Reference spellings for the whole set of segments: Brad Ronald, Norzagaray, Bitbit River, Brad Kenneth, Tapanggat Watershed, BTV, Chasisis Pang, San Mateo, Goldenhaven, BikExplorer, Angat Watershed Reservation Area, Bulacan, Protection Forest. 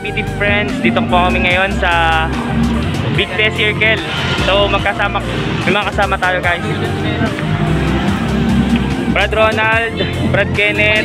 BT friends, dito po kami ngayon sa Big Test Circle. So may mga kasama tayo guys. Brad Ronald, Brad Kenneth,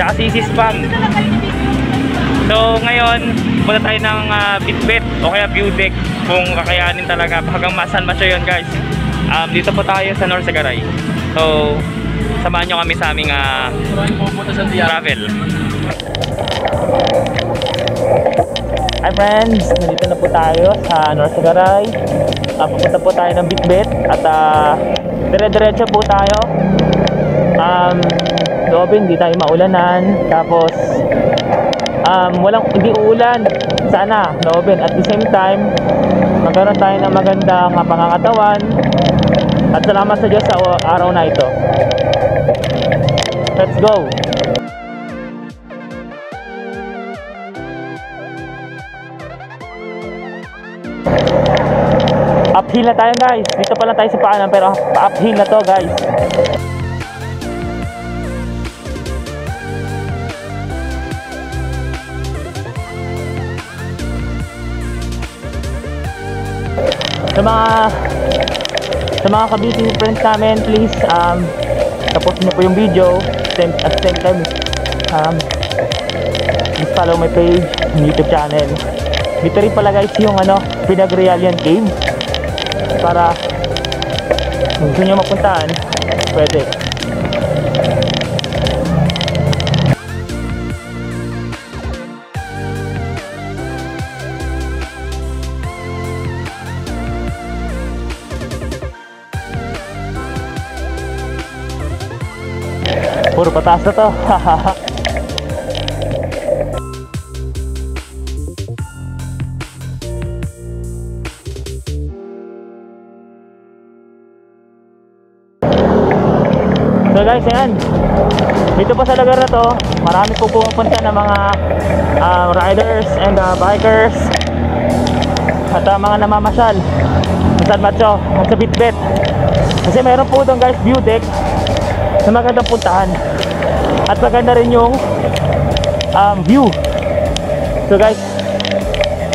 Chasisis Pang. So ngayon, punta tayo ng Bitbit o kaya Viewdeck kung kakayanin talaga. Hanggang San Mateo yun guys. Dito po tayo sa Norzagaray. So samahan nyo kami sa aming travel. Hi friends, nandito na po tayo sa Norzagaray. Pupunta po tayo ng Bitbit at dire-diretso po tayo. Doobin, hindi tayo maulanan. Tapos hindi uulan sana, doobin. At the same time, magkaroon tayo ng magandang pangangatawan. At salamat sa Diyos sa araw na ito. Let's go! Uphill na tayo guys. Dito pa lang tayo sa paanan pero uphill na to guys. Sa mga kabiti friends namin, please support niyo po yung video. At the same time please follow my page and YouTube channel. Dito rin pala guys yung pinag-realian game. Para kung gusto nyo mapuntaan, pwede. Puro pataas na to. So guys, ayan. Dito po sa lugar na to, marami po pumupunta ng mga riders and bikers at mga namamasyal sa San Mateo, sa Bitbit. Kasi mayroon po doon guys view deck na magandang puntahan at maganda rin yung view. So guys,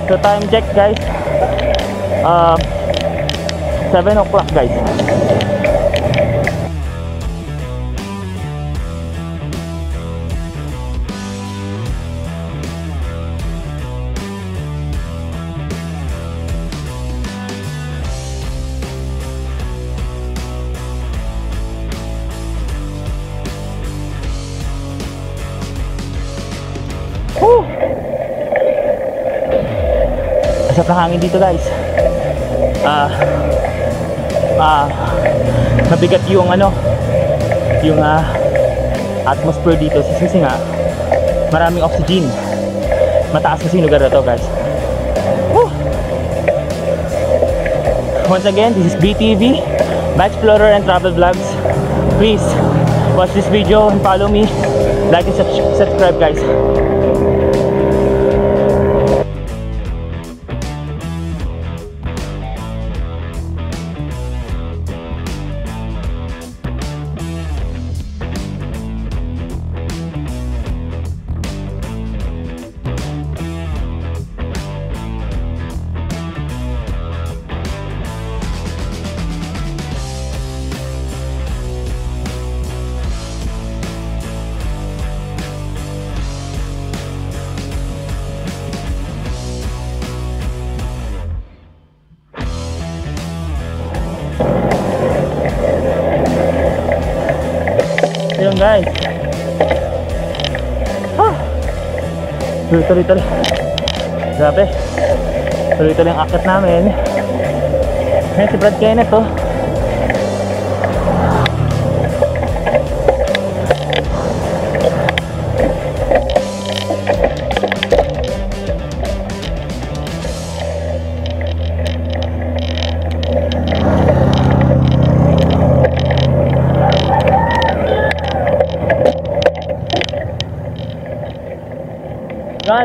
so time check guys, 7 o'clock guys. Asap ng hangin dito guys. Mabigat yung atmosphere dito kasi nga maraming oxygen. Mataas kasi yung lugar na to guys. Woo! Once again, this is BTV, BikExplorer and Travel Vlogs. Please watch this video and follow me. Like and subscribe guys. Guys, tuloy-tuloy, grabe, tuloy-tuloy ang akyat namin. Ngayon si Brad Kenneth to.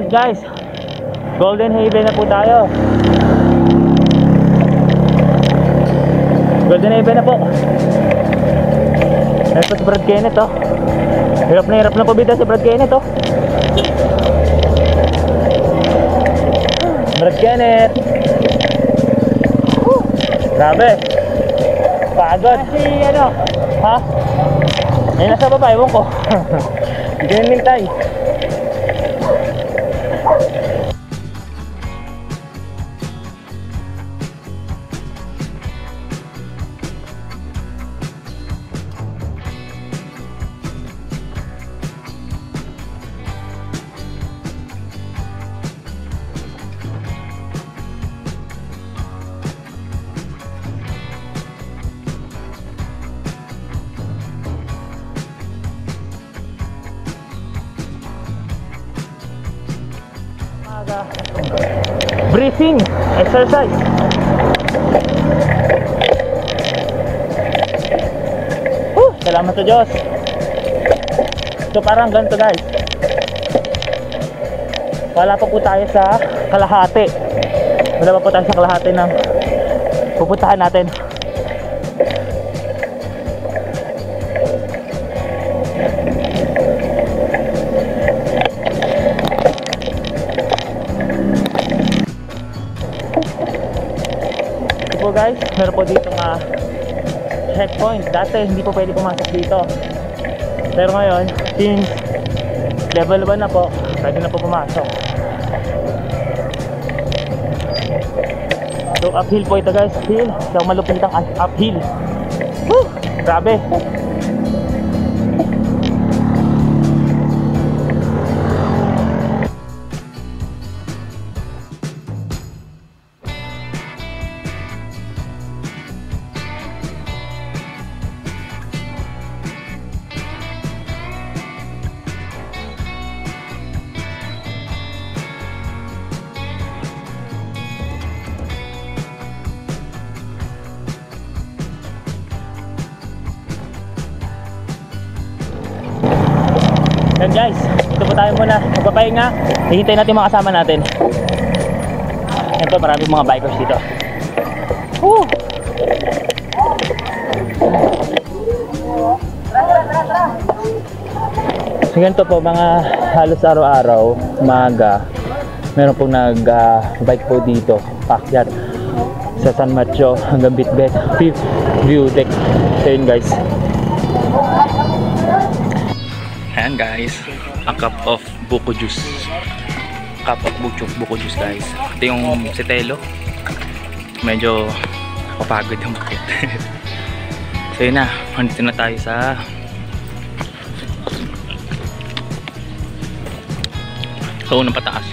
Guys, Goldenhaven na po tayo. Goldenhaven na po. Ito si Brad Kenneth, oh. Hirap na po bida si Brad Kenneth, oh. Brad Kenneth. Grabe. Pagod. Si ano? Ha? Ay, nasa baba, iwan ko. Hindi na nilintay. Breathing exercise. Salamat sa Diyos. So parang ganito guys, wala pa po tayo sa kalahati. Wala pa po tayo sa kalahati ng pupuntahan natin. Guys, meron po dito mga checkpoint. Dati hindi po pwede pumasok dito, pero ngayon since level 1 na po, pwede na po pumasok. So uphill po ito guys, uphill. So malupit ang uphill. Woo! Grabe. Yan guys, dito po tayo muna, magpapahinga. Hihintayin natin mga kasama natin. Yan po, maraming mga bikers dito. Woo! So ganito po, mga halos araw-araw, umaga, meron pong nag-bike po dito, paakyat sa San Mateo hanggang Bitbit View Deck. So yun guys. Ayan guys, a cup of buko juice. Cup of buko juice guys. Ito yung sitelo. Medyo kapagod yung bakit. So yun na, nandito na tayo sa unang pataas.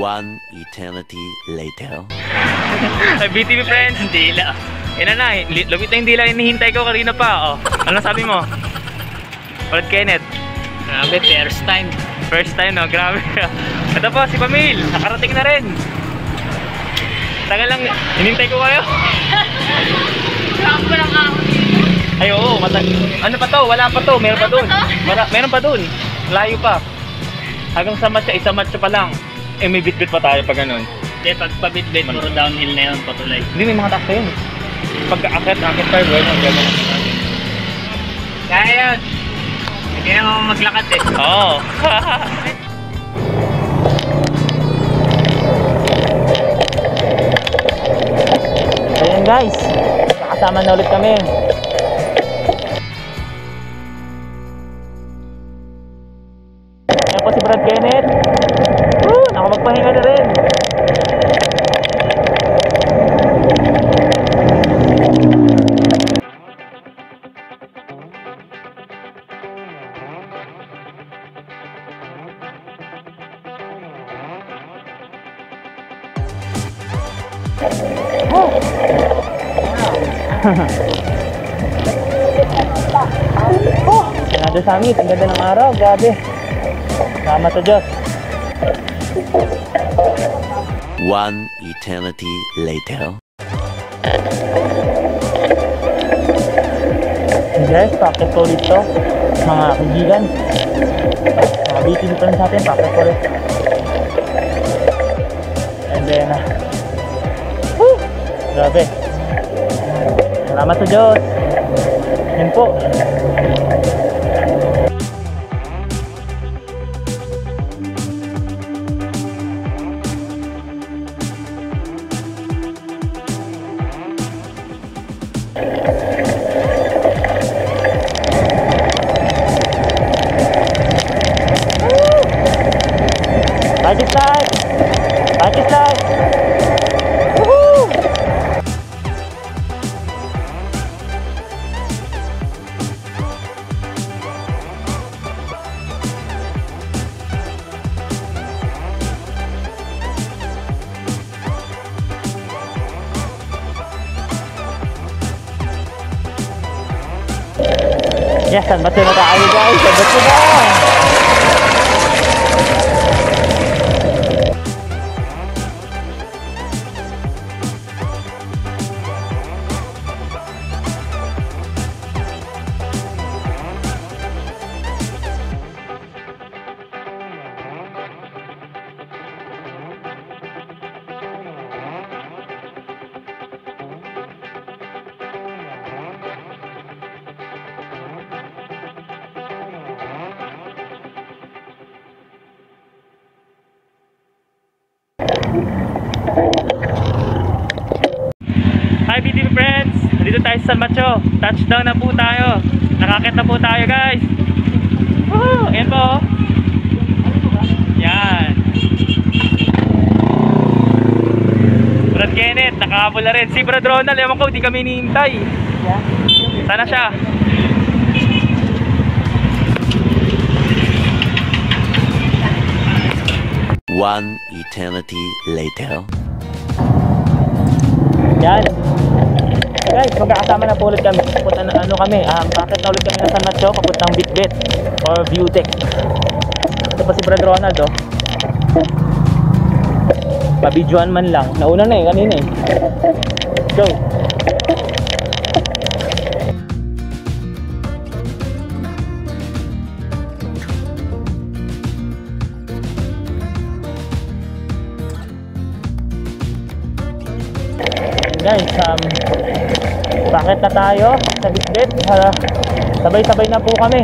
One eternity later. Ay, BTV friends, hindi lang. Yan na, lumit na yung dila, hinihintay ko kanina pa. Oh. Ano sabi mo? Brad Kenneth. Grabe, first time. First time, no? Grabe. Ito po, si Pamil. Nakarating na rin. Tagal lang. Hinintay ko kayo. Saan ko lang ako dito? Ay, oo. Ano pa to? Wala pa to. Meron pa dun. Meron pa dun. Layo pa. Hanggang sa matcha, isa matcha pa lang. Eh, may bitbit pa tayo pag ganun. Hindi, pag pabitbit, puro downhill na yun, patuloy. Hindi, may mga taas na yun. Pagka-akit pa yun. Kaya yun. Kaya ako maglakad eh. Oo. Ayan guys, nakasama na ulit kami. Ayan po si Brad Kenneth. Woo! Ako magpahinga na rin. Another summit, ang ganda ng araw, grabe. Salamat sa Diyos. One eternity later. Guys, packet po dito, mga kagigan. Bitin po lang sa atin, packet po dito. And then, woo! Grabe. Salamat sa Diyos. Yan po. Yes, San Mateo na tayo guys. San Mateo na! Hi BTV friends! Dito tayo sa San Mateo. Touchdown na po tayo. Nakakit na po tayo guys. Woo! Ayan po. Yan. Brad Kenneth, nakahabol na rin. Si Brad Ronald, ewan ko, di kami hinihintay. Sana siya. One eternity later. Yan guys, magkakasama na po ulit kami. Papunta na ano kami, bakit na ulit kami na San Mateo, papunta ng Bitbit or Viewtech. Ito pa si Brad Ronald, oh. Babidyoan man lang. Nauna na eh, kanina eh. Go. Guys, bakit na tayo sa Bitbit? Sabay-sabay na po kami.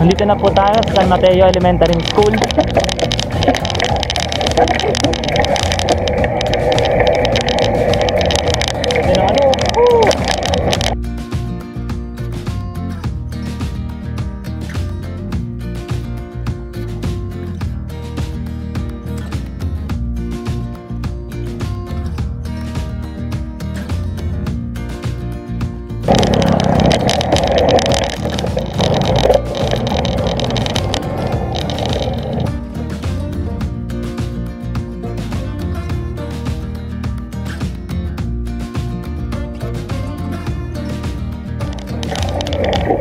Nandito na po tayo sa San Mateo Elementary School.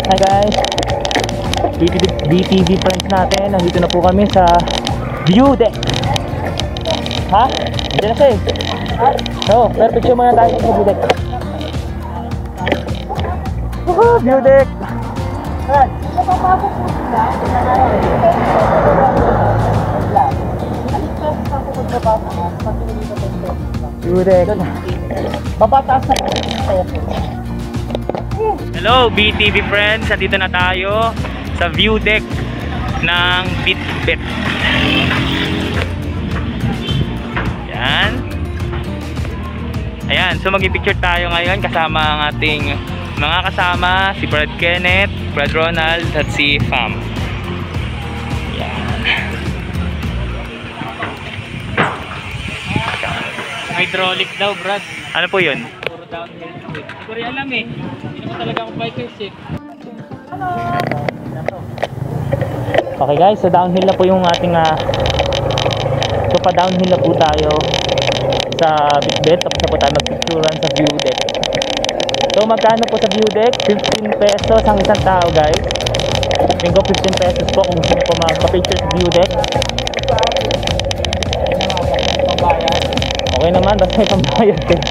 Hi guys, BTV friends natin, nandito na po kami sa view deck. Ha? Hindi na siya eh. Oo, pero picture muna tayo sa view deck. Woohoo! View deck! View deck! Papataas na tayo. Hello BTV friends, nandito na tayo sa view deck ng Bitbit. Ayan. Ayan, so magpipicture tayo ngayon kasama ang ating mga kasama, si Brad Kenneth, Brad Ronald at si Fam. Ayan. Hydraulic daw Brad. Ano po yun? Puro downhill. Sorry alam eh. Talaga akong bikers eh. Hello! Okay guys, so downhill na po yung ating so pa downhill na po tayo sa Bitbit. Tapos na po tayo magpicturan sa view deck. So magkano po sa view deck? 15 pesos ang isang tao guys. Bingo, 15 pesos po kung gusto nyo po magpapicture sa view deck. Okay naman, basta may pambayad kayo.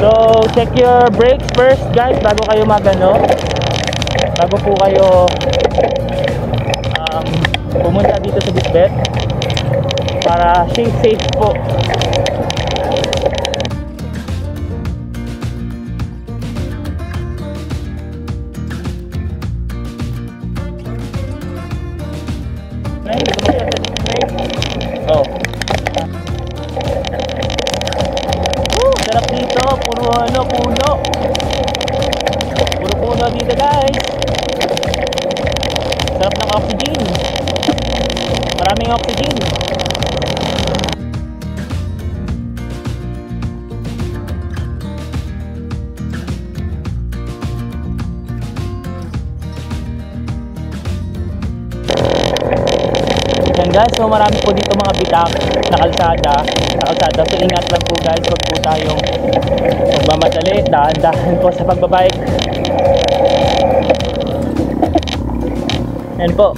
So, check your brakes first guys bago kayo magano. Bago po kayo pumunta dito sa Bitbit para safe po. Nice. ka guys. Sarap ng oxygen. Maraming oxygen. Guys, so marami po dito mga bitak na kalsada, so ingat lang po guys, huwag po tayong magmamadali, dahan-dahan po sa pagbabike. Ayan po,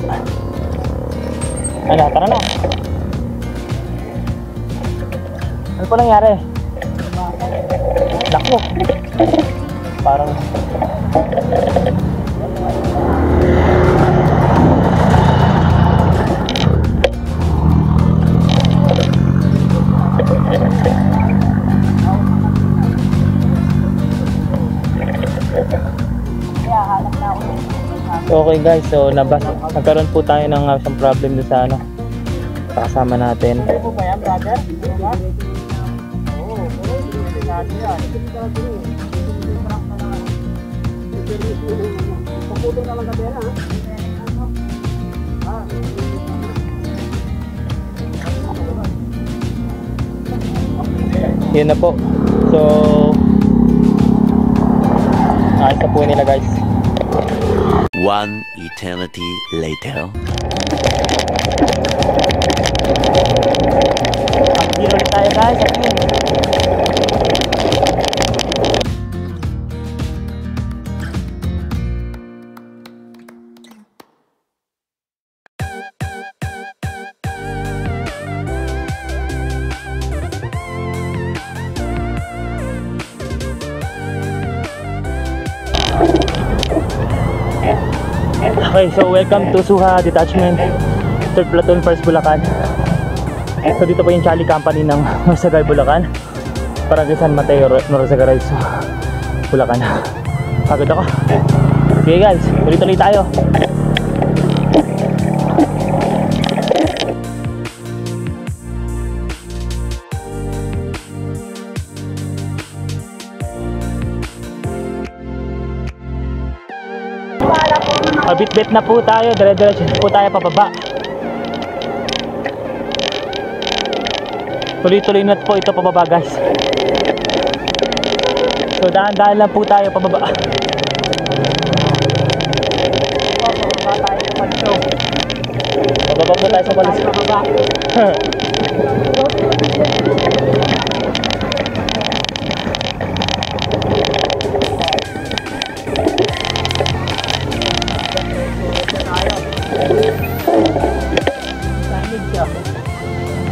ano, tara na. Ano po nangyari? Naku, parang okay guys, so nagkaroon po tayo ng isang problem doon sa ano, kasama natin. Yun na po. So ayos na po nila guys. One eternity later. Uphill ulit tayo guys, uphill. Okay, so welcome to Suha Detachment, 3rd Platoon, 1st Bulacan. So dito po yung Charlie Company ng Norzagaray, Bulacan. Para sa San Mateo, Norzagaray, so Bulacan. Pagod ako. Okay guys, tuloy-tuloy tayo. Bitbit na po tayo, dire-diretso po tayo pababa. Tuloy-tuloy na po ito pababa guys. So dahan-dahan lang po tayo pababa. Pababa po tayo sa balisok.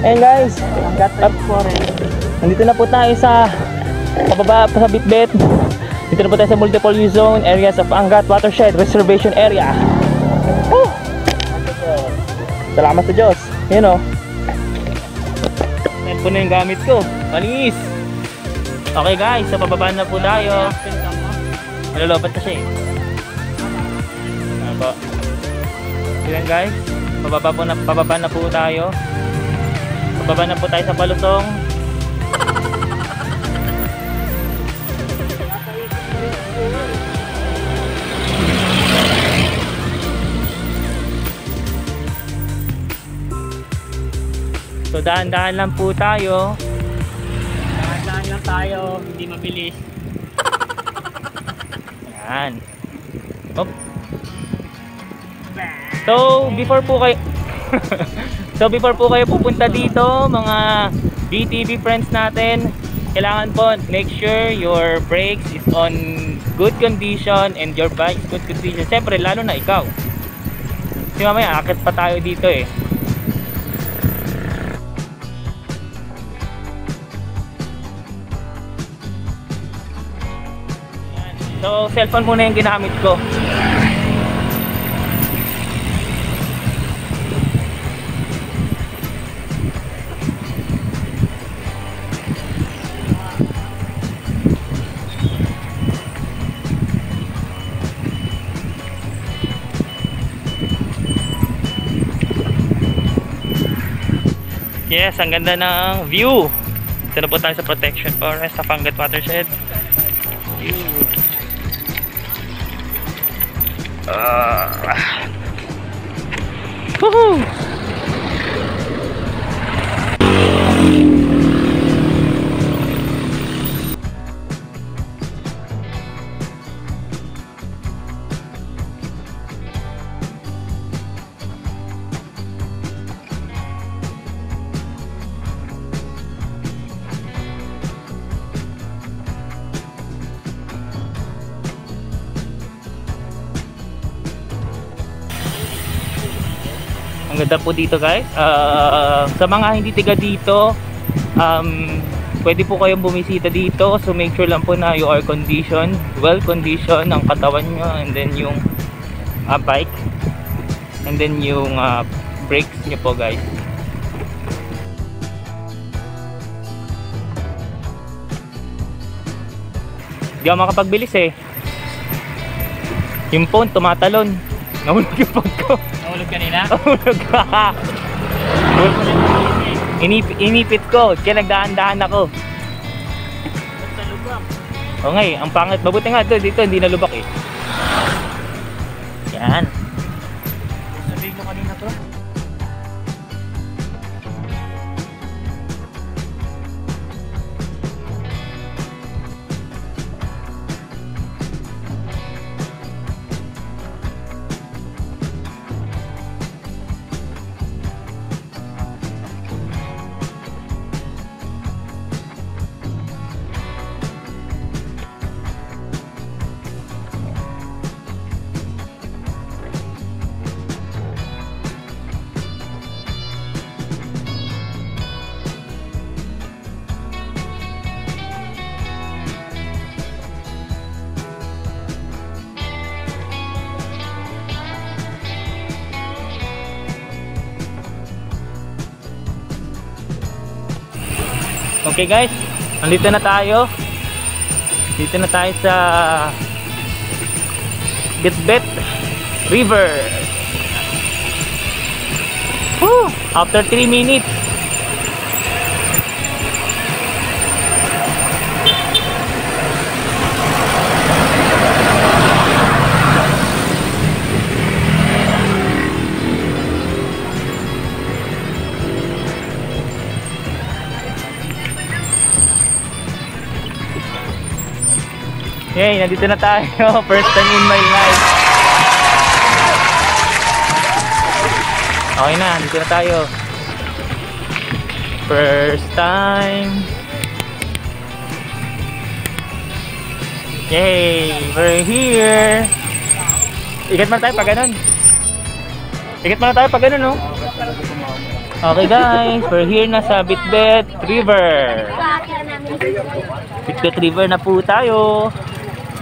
And guys, nandito na po tayo sa pababa sa Bitbit. Dito na po tayo sa multiple use zone areas of Angat Watershed Reservation Area. Woo! Salamat sa Diyos. Yan o. Yan po na yung gamit ko. Malinis. Okay guys, sa pababa na po tayo. Malulupat na siya eh. Ano po? Yan guys, pababa na po tayo. Baba na po tayo sa Balusong. So dahan-dahan lang po tayo. Dahan-dahan lang tayo, hindi mabilis. Yan. Op. So before po kayo pupunta dito, mga BTV friends natin, kailangan po make sure your brakes is on good condition and your bike is good condition. Siyempre, lalo na ikaw. Kasi mamaya, akit pa tayo dito eh. So, cellphone muna yung ginamit ko. Yes, ang ganda ng view. Dito na po tayo sa Protection Forest, Tapanggat Watershed. View. Woohoo! Ganda po dito guys. Sa mga hindi tiga dito, pwede po kayong bumisita dito, so make sure lang po na you are conditioned, well conditioned ang katawan nyo, and then yung bike, and then yung brakes nyo po guys. Hindi ako makapagbilis eh, yung phone tumatalon, nahulog yung phone ko. Kanina? Inipit ko, kaya nagdahan-dahan ako. O ngay, ang pangit. Mabuti nga dito, hindi nalubak eh. Yan. Sabihin ko kanina to. Okay guys, nandito na tayo. Dito na tayo sa Bitbit River. Woo! After 3 minutes. Hey, nandito na tayo. First time in my life. Okay na, nandito na tayo. First time. Yay, we're here. Ikat man tayo pag ganun. Ikat man tayo pag ganun, no? Okay guys, we're here na sa Bitbit River. Bitbit River na po tayo.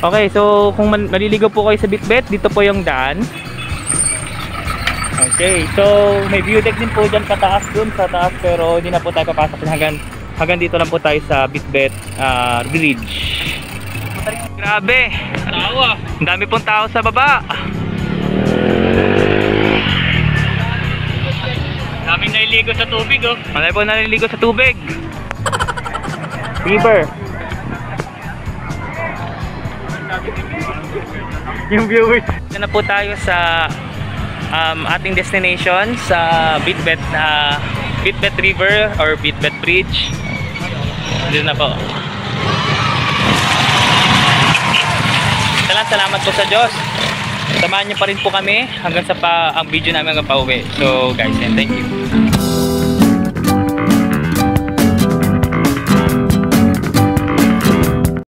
Okay, so kung maliligaw po kayo sa Bitbit, dito po yung daan. Okay, so may view deck din po dyan kataas dun sa taas, pero hindi na po tayo papasok hanggang dito lang po tayo sa Bitbit Bridge. Grabe, ang dami pong tao sa baba. Daming naliligo sa tubig oh. Malay po naliligo sa tubig. River. Yung viewers. Dito na po tayo sa ating destination sa Bitbit River or Bitbit Bridge. Dito na po. Salamat po sa Diyos. Samahan niyo pa rin po kami hanggang sa ang video namin hanggang pauwi. So guys, and thank you.